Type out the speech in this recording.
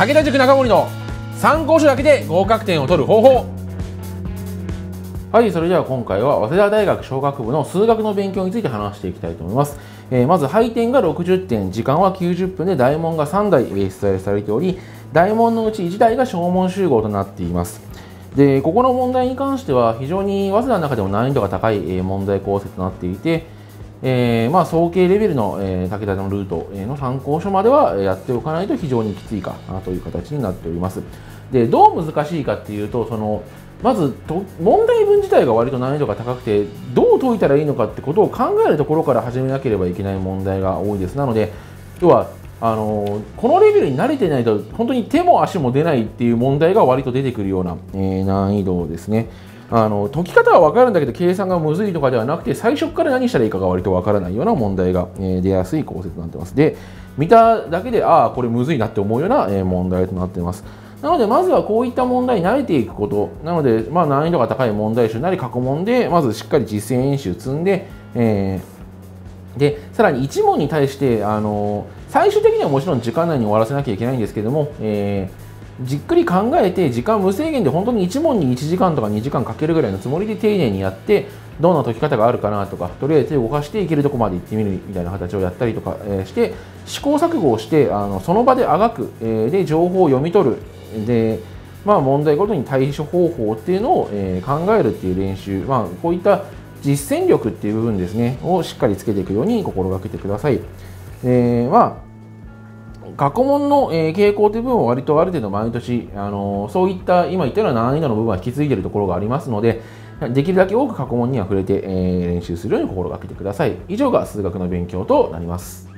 武田塾中森の参考書だけで合格点を取る方法。はい、それでは今回は早稲田大学商学部の数学の勉強について話していきたいと思います。まず配点が60点、時間は90分で大問が3題出題されており、大問のうち1題が小問集合となっています。でここの問題に関しては非常に早稲田の中でも難易度が高い問題構成となっていて、総計レベルの武田のルートの参考書まではやっておかないと非常にきついかなという形になっております。でどう難しいかっていうと、まず問題文自体が割と難易度が高くて、どう解いたらいいのかってことを考えるところから始めなければいけない問題が多いです。なので要はこのレベルに慣れてないと本当に手も足も出ないっていう問題が割と出てくるような、難易度ですね。解き方は分かるんだけど計算がむずいとかではなくて、最初から何したらいいかが割と分からないような問題が、出やすい構成となってます。で見ただけでああこれむずいなって思うような、問題となっています。なのでまずはこういった問題に慣れていくことなので、難易度が高い問題集なり過去問でまずしっかり実践演習積んで、さらに1問に対して最終的にはもちろん時間内に終わらせなきゃいけないんですけども、じっくり考えて時間無制限で本当に1問に1時間とか2時間かけるぐらいのつもりで丁寧にやって、どんな解き方があるかなとか、とりあえず手を動かしていけるとこまで行ってみるみたいな形をやったりとかして試行錯誤をして、その場であがく、で情報を読み取る、で問題ごとに対処方法っていうのを、考えるっていう練習、こういった実践力っていう部分ですねをしっかりつけていくように心がけてください。過去問の傾向という部分は割とある程度毎年そういった今言ったような難易度の部分は引き継いでいるところがありますので、できるだけ多く過去問には触れて練習するように心がけてください。以上が数学の勉強となります。